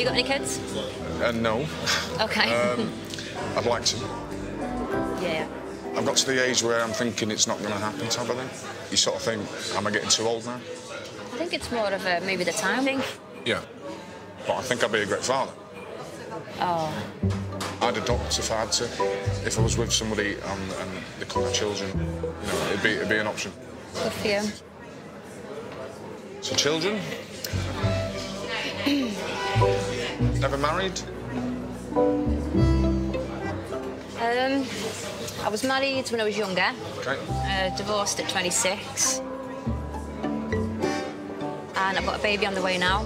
you got any kids? No. Okay. I'd like to. Yeah. I've got to the age where I'm thinking it's not going to happen type of thing. You sort of think, am I getting too old now? I think it's more of a, maybe the time thing. Yeah. But I think I'd be a great father. Oh. I'd adopt if I had to. If I was with somebody and they could have children, you know, it'd be an option. Good for you. So children? Never married? I was married when I was younger. Okay. Divorced at 26. And I've got a baby on the way now.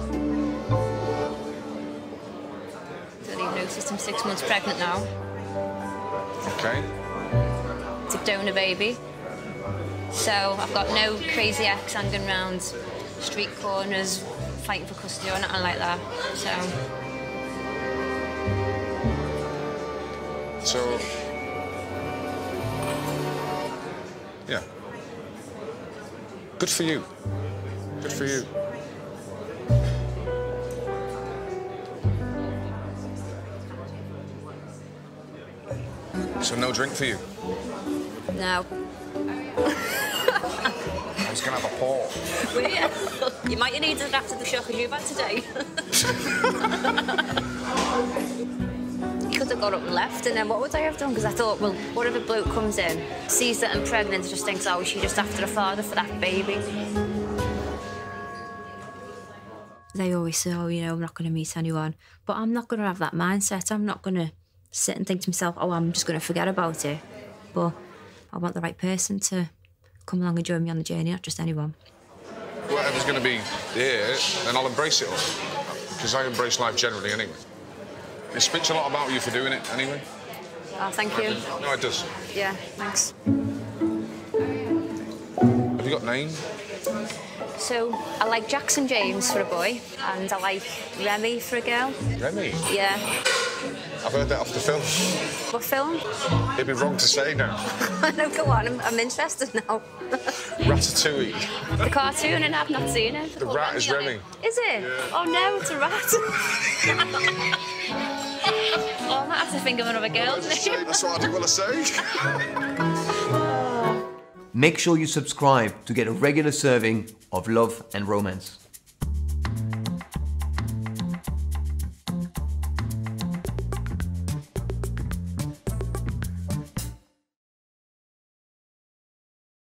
I'm 6 months pregnant now. Okay. It's a donor baby. So I've got no crazy ex hanging around street corners fighting for custody or nothing like that. So. Yeah. Good for you. Good for you. So no drink for you? No. I was going to have a pour. Well, yeah. You might need it after the shock as you've had today. You could have got up and left, and then what would I have done? Because I thought, well, what if a bloke comes in, sees that I'm pregnant, just thinks, oh, she's just after a father for that baby. They always say, oh, you know, I'm not going to meet anyone. But I'm not going to have that mindset. I'm not going to sit and think to myself, oh, I'm just going to forget about it. But I want the right person to come along and join me on the journey, not just anyone. Whatever's going to be here, and I'll embrace it all. Because I embrace life generally anyway. It speaks a lot about you for doing it anyway. Oh, thank you. No, it does. Yeah, thanks. Have you got a name? So, I like Jackson James for a boy, and I like Remy for a girl. Remy? Yeah. I've heard that off the film. What film? It'd be wrong to say now. No, go on, I'm interested now. Ratatouille. The cartoon, and I've not seen it. The rat is Remy. Is it? Yeah. Oh, no, it's a rat. Oh, I might have to think of another girl's name. That's what I do want to say. Make sure you subscribe to get a regular serving of love and romance.